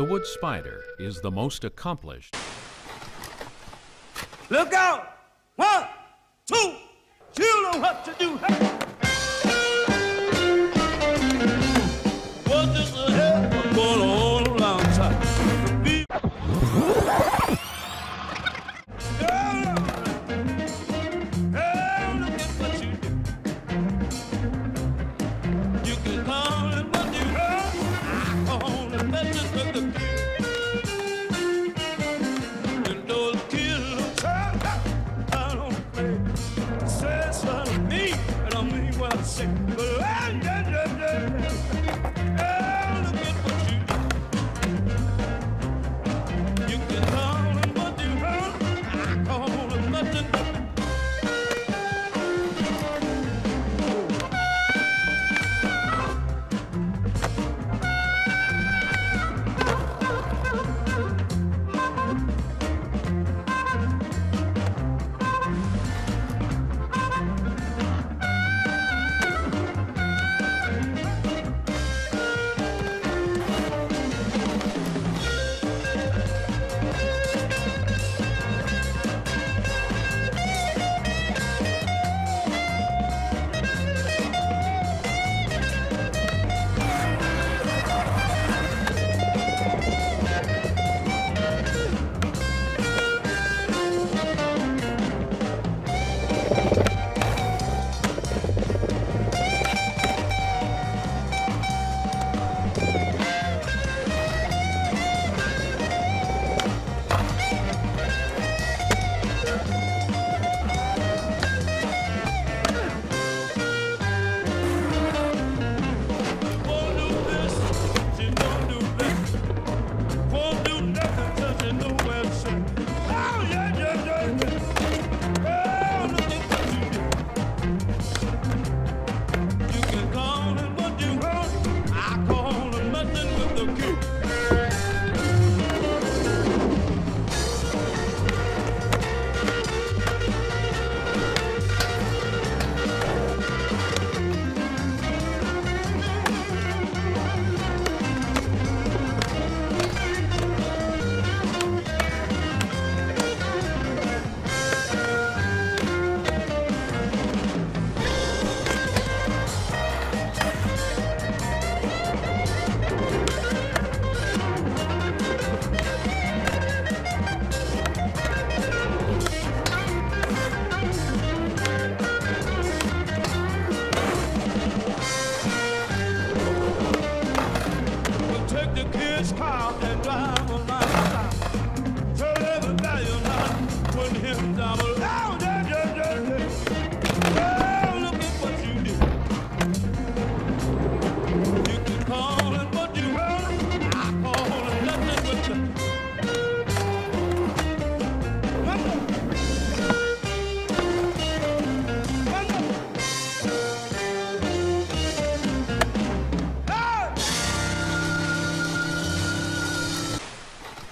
The wood spider is the most accomplished. Look out! 1, 2, you know what to do. What does the hell going on around time?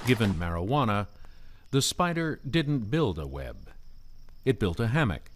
Given marijuana, the spider didn't build a web. It built a hammock.